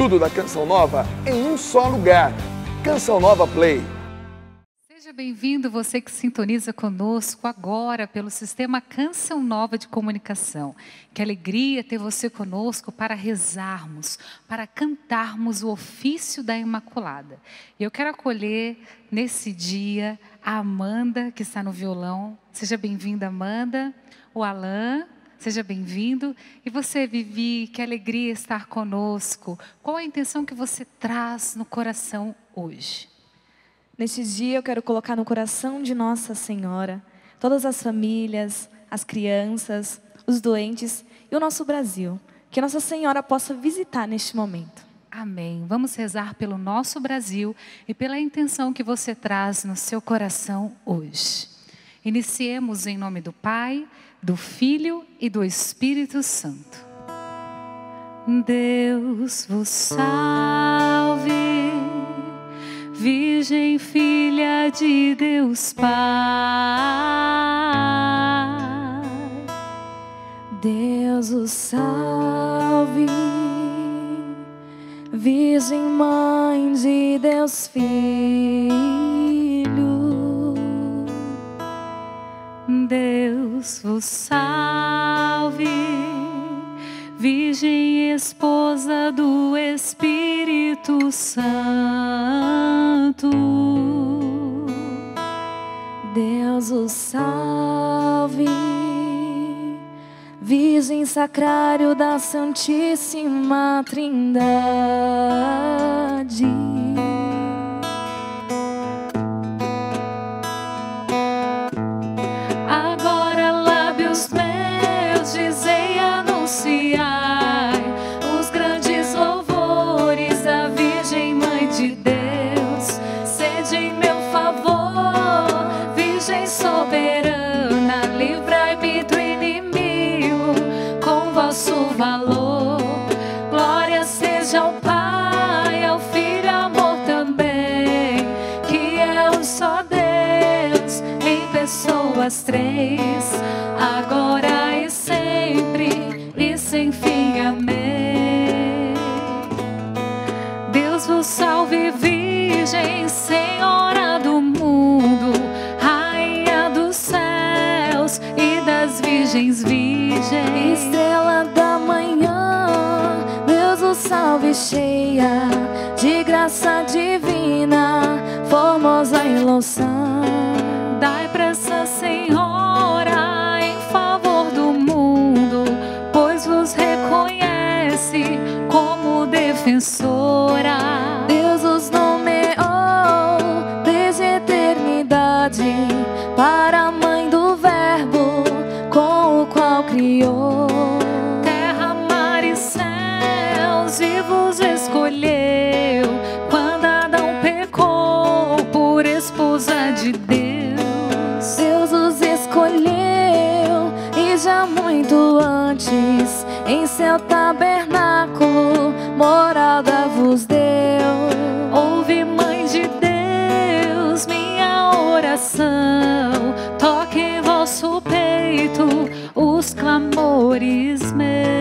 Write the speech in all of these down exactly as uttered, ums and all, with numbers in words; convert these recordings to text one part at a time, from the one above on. tudo da Canção Nova em um só lugar. Canção Nova Play. Seja bem-vindo você que sintoniza conosco agora pelo sistema Canção Nova de Comunicação. Que alegria ter você conosco para rezarmos, para cantarmos o ofício da Imaculada. E eu quero acolher nesse dia a Amanda, que está no violão. Seja bem-vinda, Amanda. O Alan, seja bem-vindo. E você, Vivi, que alegria estar conosco. Qual a intenção que você traz no coração hoje? Neste dia eu quero colocar no coração de Nossa Senhora todas as famílias, as crianças, os doentes e o nosso Brasil. Que Nossa Senhora possa visitar neste momento. Amém. Vamos rezar pelo nosso Brasil e pela intenção que você traz no seu coração hoje. Iniciemos em nome do Pai, do Filho e do Espírito Santo. Deus vos salve, Virgem Filha de Deus Pai. Deus vos salve, Virgem Mãe de Deus Filho. Deus vos salve, Virgem Esposa do Espírito Santo. Deus vos salve, Virgem Sacrário da Santíssima Trindade. Valor, glória seja ao Pai, ao Filho, amor também, que é um só Deus em pessoas três, agora e sempre e sem fim, amém. Deus vos salve, Virgem, Senhora do mundo, Rainha dos céus e das virgens virgens, estrela da salve, cheia de graça divina, formosa e louçã. Dai pressa, Senhora, em favor do mundo, pois vos reconhece como defensora. Deus os nomeou desde a eternidade para a mãe do Verbo com o qual criou. E vos escolheu quando Adão pecou por esposa de Deus. Deus os escolheu e já muito antes em seu tabernáculo morada vos deu. Ouve, Mãe de Deus, minha oração, toque em vosso peito os clamores meus.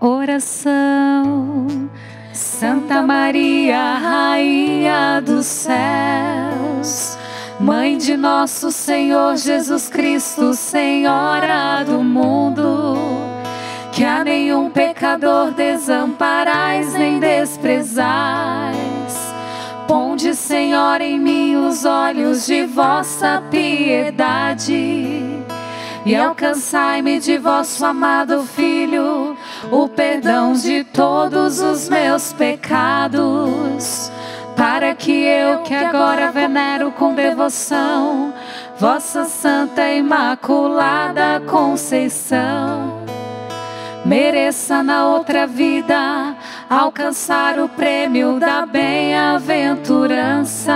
Oração. Santa Maria, Rainha dos céus, Mãe de nosso Senhor Jesus Cristo, Senhora do mundo, que a nenhum pecador desamparais nem desprezais. Ponde, Senhora, em mim os olhos de vossa piedade e alcançai-me de vosso amado Filho o perdão de todos os meus pecados, para que eu, que agora venero com devoção vossa Santa Imaculada Conceição, mereça na outra vida alcançar o prêmio da bem-aventurança,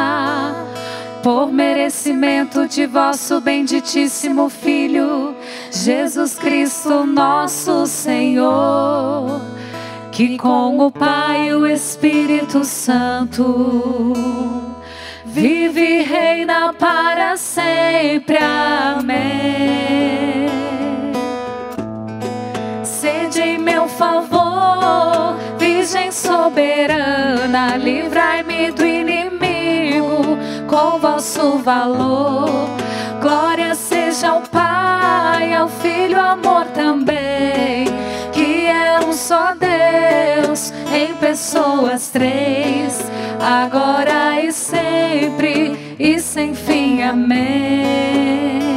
por merecimento de vosso benditíssimo Filho, Jesus Cristo nosso Senhor, que com o Pai e o Espírito Santo vive e reina para sempre. Amém. Sede em meu favor, favor, Virgem soberana, livrai-me do inimigo com vosso valor. Glória seja ao Pai, ao Filho, amor também, que é um só Deus em pessoas três, agora e sempre e sem fim, amém.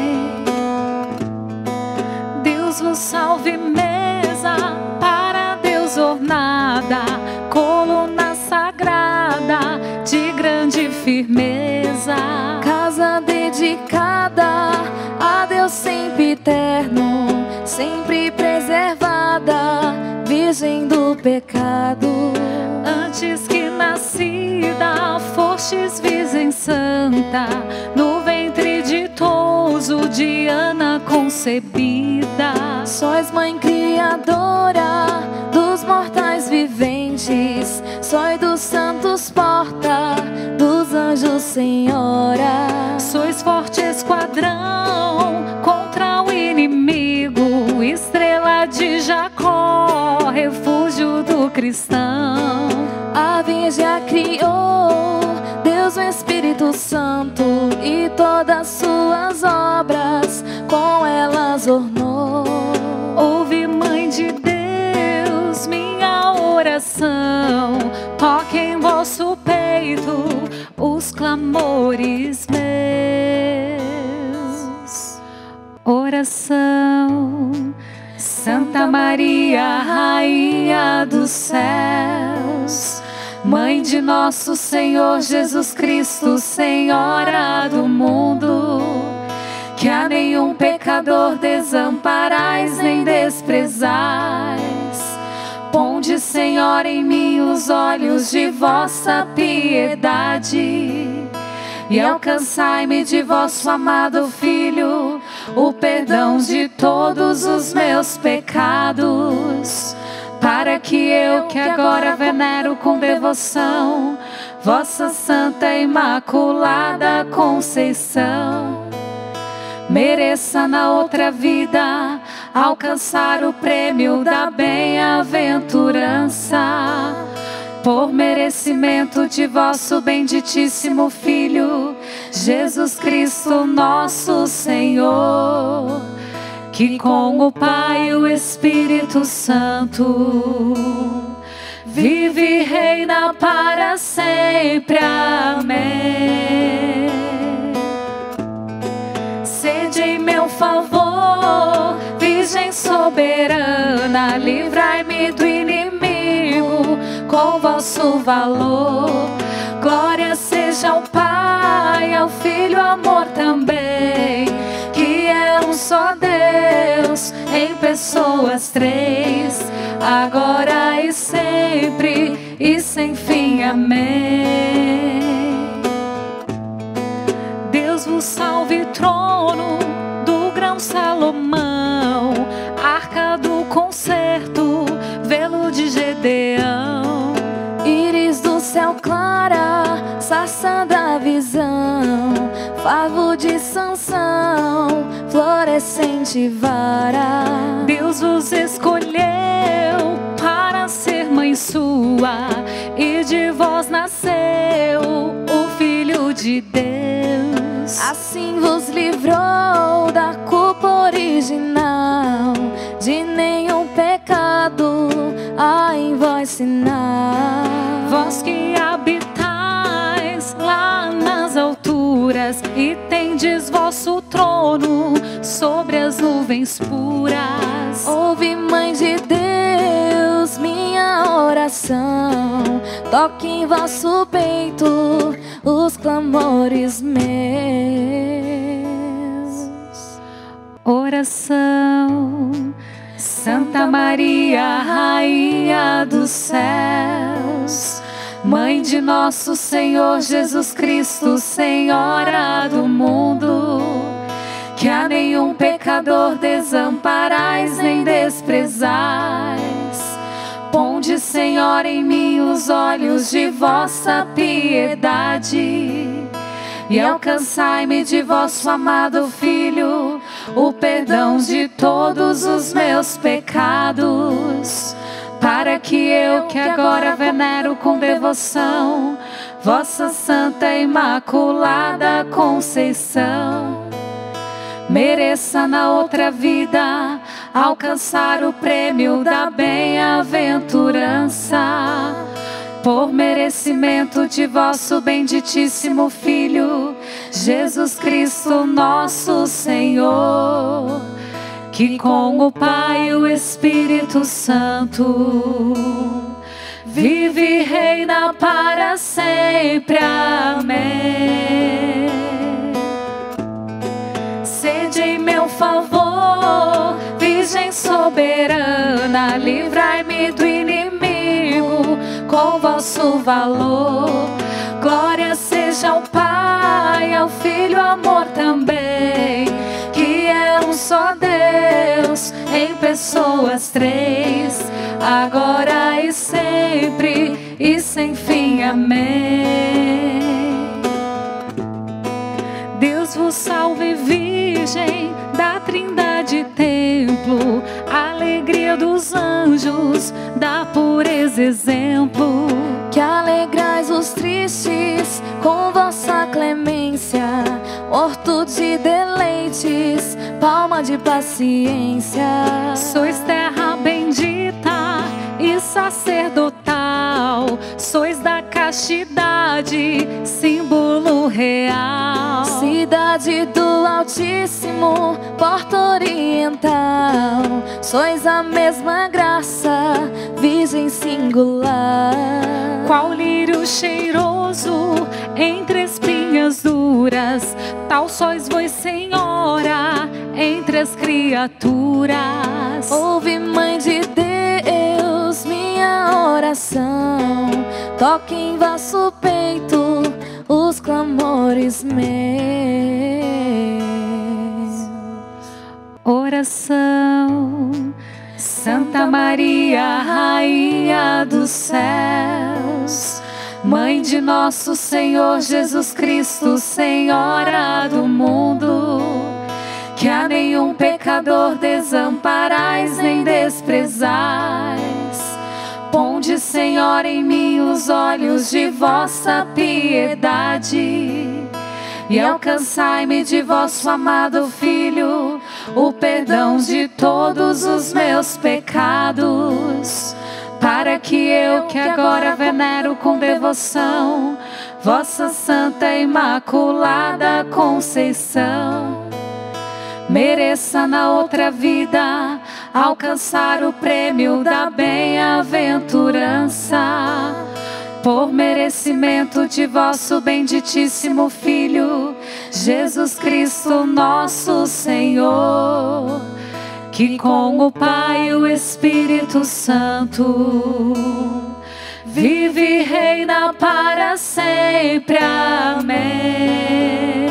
Deus vos salve, mesa para Deus ornada, coluna sagrada de grande firmeza, casa dedicada a Deus sempre eterno, sempre preservada, virgem do pecado. Antes que nascida fostes virgem santa, no ventre ditoso de Ana concebida, sois mãe criadora dos mortais viventes, sois dos santos porta, dos anjos senhora, sois forte esquadrão contra o inimigo, estrela de Jacó, refúgio do cristão. A Virgem a criou Deus o Espírito Santo, e todas suas obras com elas ornou. Ouve, Mãe de Deus, minha oração, toque em vosso peito os clamores meus. Oração. Santa Maria, Rainha dos céus, Mãe de nosso Senhor Jesus Cristo, Senhora do mundo, que a nenhum pecador desamparais nem desprezais, ponde, Senhor, em mim os olhos de vossa piedade e alcançai-me de vosso amado Filho o perdão de todos os meus pecados, para que eu, que agora venero com devoção vossa Santa Imaculada Conceição, mereça na outra vida alcançar o prêmio da bem-aventurança, por merecimento de vosso benditíssimo Filho, Jesus Cristo nosso Senhor, que com o Pai e o Espírito Santo vive e reina para sempre. Amém. Sede em meu favor, Virgem soberana, livrai-me do inimigo com vosso valor. Glória seja ao Pai, ao Filho, amor também, que é um só Deus em pessoas três, agora e sempre e sem fim, amém. Deus vos salve, trono do grão Salomão, arca do concerto, velo de Gedeão, íris do céu clara, sarça da visão, favo de Sansão, florescente vara. Deus vos escolheu para ser mãe sua, e de vós nasceu o Filho de Deus. Assim vos livrou da culpa original, de nenhum pecado há em vós sinal. Vós que habitais lá nas alturas e tendes vosso trono sobre as nuvens puras, ouve, Mãe de Deus, minha oração, toque em vosso peito os clamores meus. Oração. Santa Maria, Rainha dos céus, Mãe de nosso Senhor Jesus Cristo, Senhora do mundo, que a nenhum pecador desamparais nem desprezais, ponde, Senhor, em mim os olhos de vossa piedade e alcançai-me de vosso amado Filho o perdão de todos os meus pecados, é que eu, que agora venero com devoção Vossa Santa Imaculada Conceição, mereça na outra vida alcançar o prêmio da bem-aventurança, por merecimento de vosso benditíssimo Filho, Jesus Cristo nosso Senhor, que com o Pai e o Espírito Santo vive e reina para sempre. Amém. Sede em meu favor, Virgem soberana, livrai-me do inimigo com vosso valor. Glória seja ao Pai, ao Filho, amor também, que é um só Deus em pessoas três, agora e sempre e sem fim. Amém. Deus vos salve, Virgem da Trindade Templo, alegria dos anjos, da pureza exemplo, que alegrais os tristes com vossa clemência, horto de deleites, palma de paciência. Sois terra bendita e sacerdotal, sois da castidade, símbolo real, cidade do Altíssimo, porta oriental, sois a mesma graça, virgem singular, qual lírio cheiroso entre espinhas duras, tal sois vós, Senhora, entre as criaturas. Ouve, Mãe de Deus, minha oração, toque em vosso peito os clamores meus. Oração. Santa Maria, Rainha dos céus, Mãe de nosso Senhor Jesus Cristo, Senhora do mundo, que a nenhum pecador desamparais nem desprezais, ponde, Senhor, em mim os olhos de vossa piedade e alcançai-me de vosso amado Filho o perdão de todos os meus pecados, para que eu, que agora venero com devoção Vossa Santa Imaculada Conceição, mereça na outra vida alcançar o prêmio da bem-aventurança, por merecimento de vosso benditíssimo Filho, Jesus Cristo nosso Senhor, que com o Pai e o Espírito Santo vive e reina para sempre. Amém.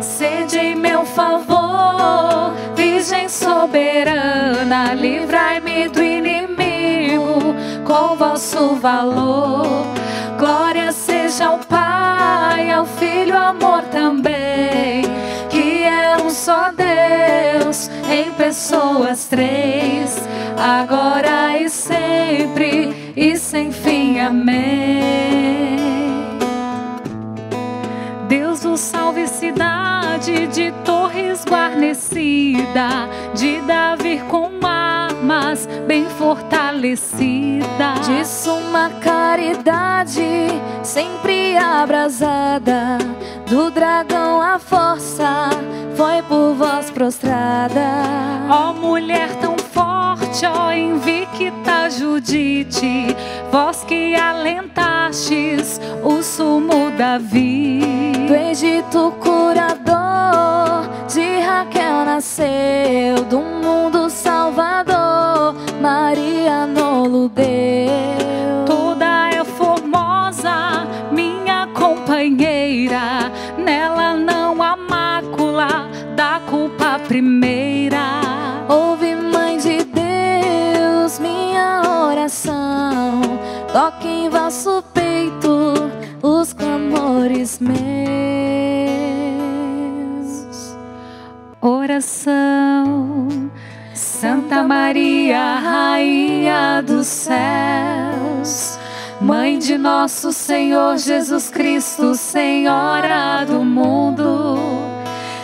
Sede em meu favor, Virgem soberana, livrai-me do inimigo com vosso valor. Glória seja ao Pai, ao Filho, amor também, que é um só Deus em pessoas três, agora e sempre e sem fim. Amém. Deus vos salve, cidade de torres guarnecida, de Davi com armas bem fortalecida, de suma caridade sempre abrasada, do dragão a força foi por vós prostrada. Ó mulher tão forte, ó invicta Judite, vós que alentastes o sumo Davi, do Egito curador de Raquel nasceu, do mundo salvador Maria nolo deu. Toda é formosa, minha companheira, nela não há mácula da culpa primeira. Ouve, Mãe de Deus, minha oração, toque em vosso peito os clamores meus. Oração. Santa Maria, Rainha dos céus, Mãe de nosso Senhor Jesus Cristo, Senhora do mundo,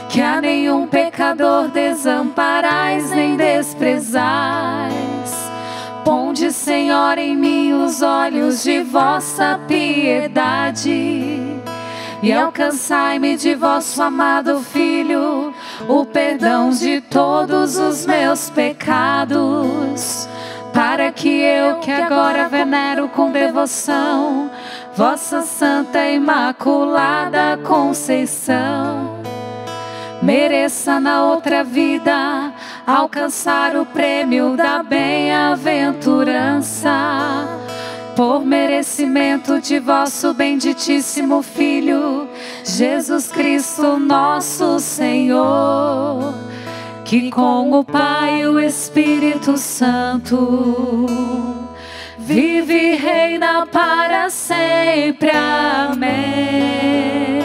que a nenhum pecador desamparais nem desprezais. Ponde, Senhor, em mim os olhos de vossa piedade e alcançai-me de vosso amado Filho o perdão de todos os meus pecados, para que eu, que agora venero com devoção vossa Santa Imaculada Conceição, mereça na outra vida alcançar o prêmio da bem-aventurança, por merecimento de vosso benditíssimo Filho, Jesus Cristo nosso Senhor, que com o Pai e o Espírito Santo vive e reina para sempre. Amém.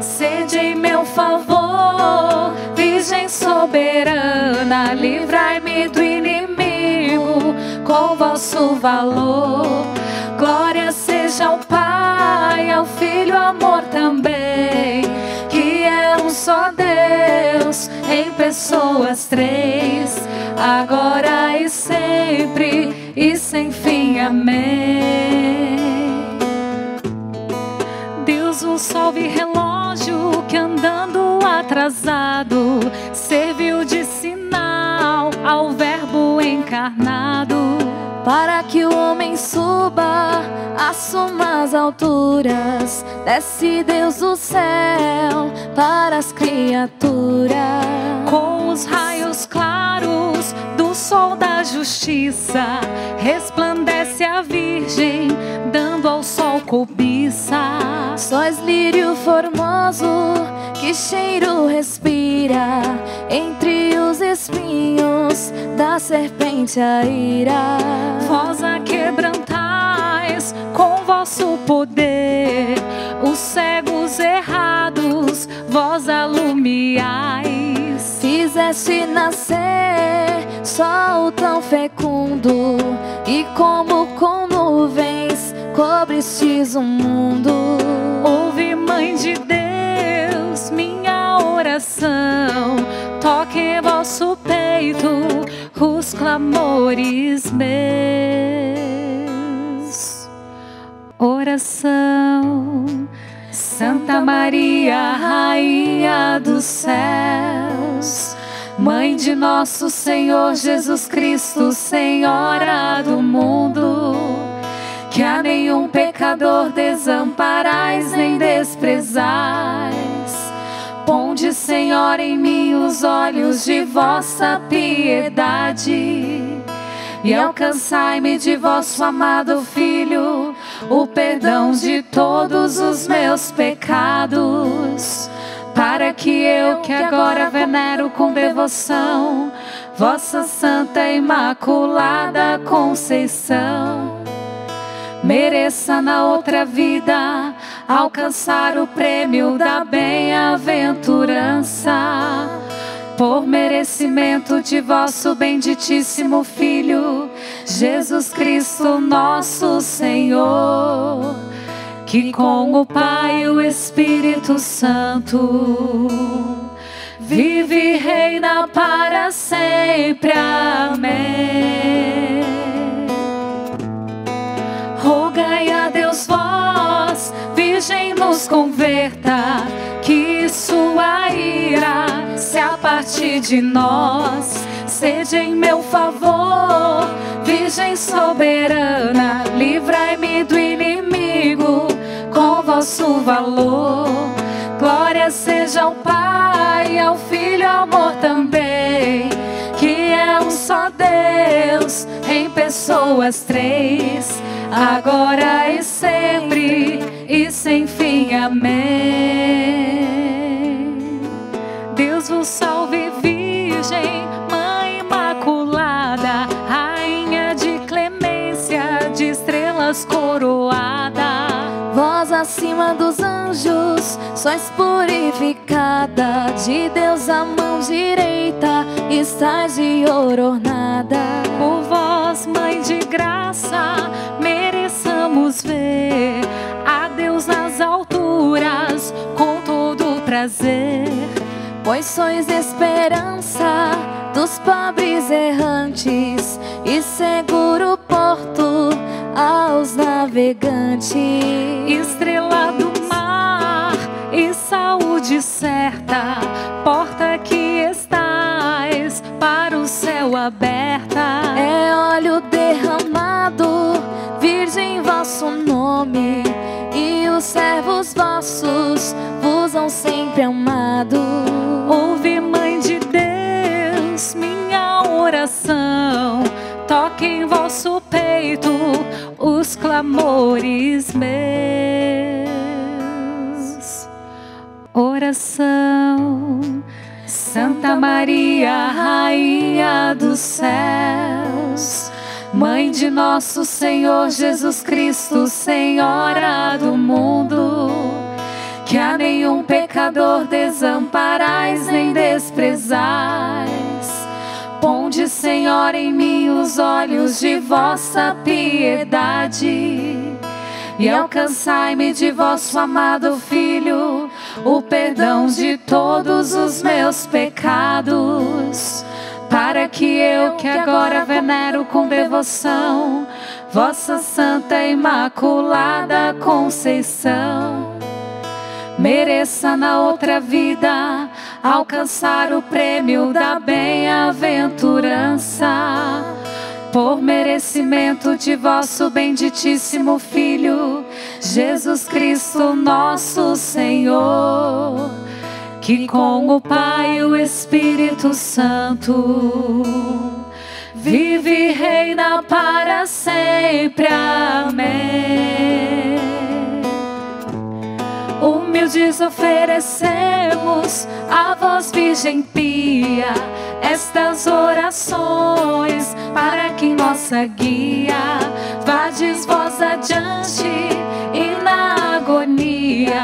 Sede em meu favor, Virgem soberana, livrai-me do inimigo com vosso valor. Glória seja ao Pai, ao Filho, amor também, que é um só Deus em pessoas três, agora e sempre e sem fim. Amém. Deus o salve, relógio que andando atrasado serviu de sinal ao Verbo encarnado, para que o homem suba, assuma as alturas. Desce Deus do céu para as criaturas, com os raios claros do sol da justiça resplandece a Virgem, dando ao sol cobiça. Sóis lírio formoso, que cheiro respira, entre os espinhos da serpente a ira. Vós a quebrantais com vosso poder, os cegos errados vós alumiais. Fizeste nascer sol tão fecundo, e como com nuvens cobristes o mundo. Ouve, Mãe de Deus, minha oração, toque em vosso peito os clamores meus. Oração. Santa Maria, Rainha dos céus, Mãe de nosso Senhor Jesus Cristo, Senhora do mundo, que a nenhum pecador desamparais nem desprezais. Ponde, Senhor, em mim os olhos de vossa piedade e alcançai-me de vosso amado Filho o perdão de todos os meus pecados, para que eu, que agora venero com devoção vossa Santa Imaculada Conceição, mereça na outra vida alcançar o prêmio da bem-aventurança, por merecimento de vosso benditíssimo Filho, Jesus Cristo nosso Senhor, que com o Pai e o Espírito Santo vive e reina para sempre. Amém. Rogai a Deus vós, Virgem nos converta, que sua ira se aparte de nós. Sede em meu favor, Virgem soberana, livrai-me do inimigo com vosso valor. Glória seja ao Pai, ao Filho, amor também, que é um só Deus em pessoas três, agora e sempre e sem fim. Amém. Deus vos salve, Virgem, Mãe Imaculada, Rainha de clemência, de estrelas coroada. Vós acima dos anjos Deus, sois purificada, de Deus a mão direita estás de ouro ornada. Por vós, Mãe de graça, mereçamos ver a Deus nas alturas com todo prazer. Pois sois esperança dos pobres errantes e seguro porto aos navegantes. Estrela do mar e saúde certa, porta que estás para o céu aberta. É óleo derramado, Virgem, vosso nome, e os servos vossos vos hão sempre amado. Ouve, Mãe de Deus, minha oração, toque em vosso peito os clamores meus. Oração. Santa Maria, Rainha dos céus, Mãe de nosso Senhor Jesus Cristo, Senhora do mundo, que a nenhum pecador desamparais nem desprezais. Ponde, Senhor, em mim os olhos de vossa piedade e alcançai-me de vosso amado Filho o perdão de todos os meus pecados, para que eu, que agora venero com devoção vossa Santa Imaculada Conceição, mereça na outra vida alcançar o prêmio da bem-aventurança, por merecimento de vosso benditíssimo Filho, Jesus Cristo nosso Senhor, que com o Pai e o Espírito Santo vive e reina para sempre. Amém. Humildes oferecemos a vós, Virgem pia, estas orações para que nossa guia vades vós adiante e na agonia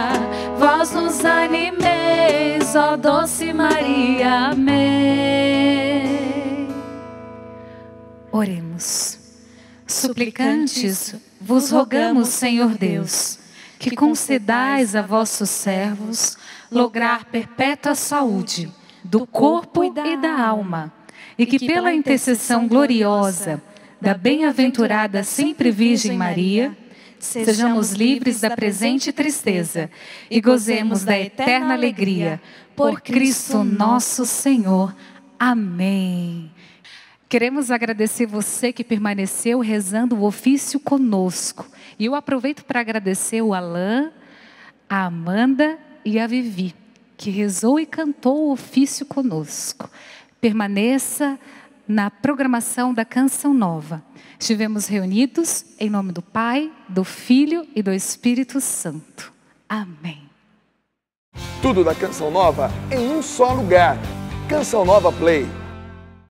vós nos animeis, ó doce Maria. Amém. Oremos. Suplicantes vos rogamos, Senhor Deus, que concedais a vossos servos lograr perpétua saúde do corpo e da, e da alma, e que pela intercessão gloriosa da bem-aventurada sempre Virgem Maria, sejamos livres da presente tristeza e gozemos da eterna alegria, por Cristo nosso Senhor. Amém. Queremos agradecer você que permaneceu rezando o ofício conosco. E eu aproveito para agradecer o Alan, a Amanda e a Vivi, que rezou e cantou o ofício conosco. Permaneça na programação da Canção Nova. Estivemos reunidos em nome do Pai, do Filho e do Espírito Santo. Amém. Tudo da Canção Nova em um só lugar. Canção Nova Play.